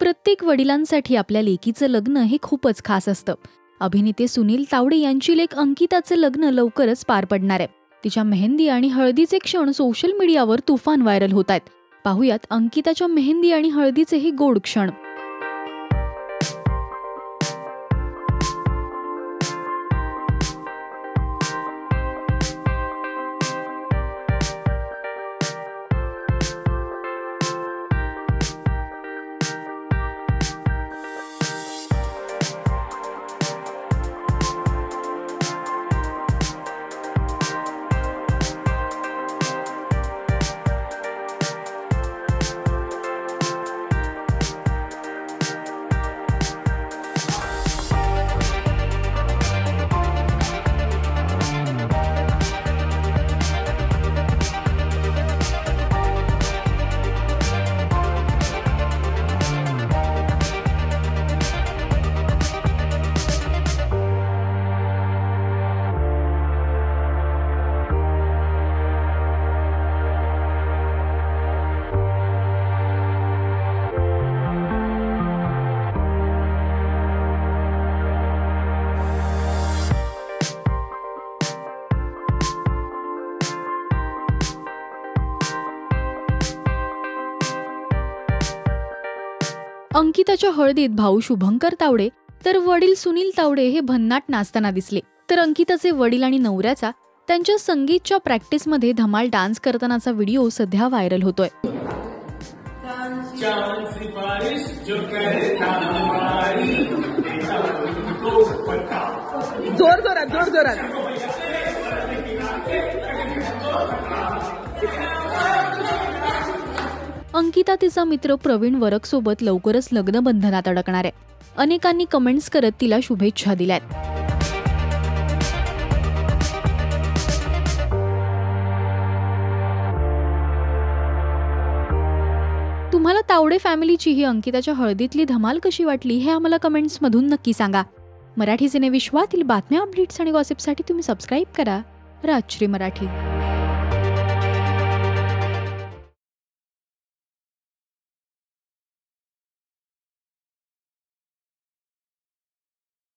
प्रत्येक वडिलांसाठी आपल्या लेकीचं लग्न हे खूपच खास असतं। अभिनेते सुनील तावडे यांची लेक अंकिताचं लग्न लवकरच पार पडणार आहे। तिच्या मेहंदी आणि हळदीचे क्षण सोशल मीडियावर तुफान व्हायरल होत आहेत। पाहूयात अंकिताच्या मेहंदी आणि हळदीचे हे गोड क्षण। अंकिताच्या हळदीत भाऊ शुभंकर तावडे तर वडील सुनील तावडे हे भन्नाट नाचताना दिसले। तर अंकिताचे वडील आणि नवऱ्याचा त्यांच्या संगीतच्या प्रॅक्टिसमध्ये धमाल डान्स करतानाचा व्हिडिओ सध्या व्हायरल होतोय। अंकिता तिचा मित्र प्रवीण वरक सोबत लवकरच लग्न बंधनात अडकणार आहे। अनेकांनी कमेंट्स करत तिला शुभेच्छा दिल्यात। तुम्हाला तावडे फॅमिलीची ही अंकिताच्या हळदीतली धमाल कशी वाटली हे आम्हाला कमेंट्स मधून नक्की सांगा। मराठी सिनेविश्वातील बातम्या अपडेट्स आणि गॉसिपसाठी तुम्ही सबस्क्राइब करा राजश्री मराठी।